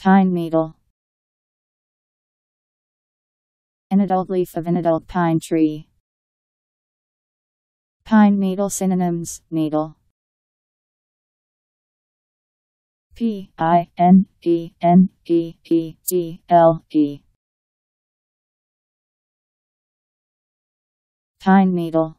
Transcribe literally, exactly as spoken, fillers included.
Pine needle. An adult leaf of an adult pine tree. Pine needle synonyms: needle, P I N E N E E D L E. Pine needle.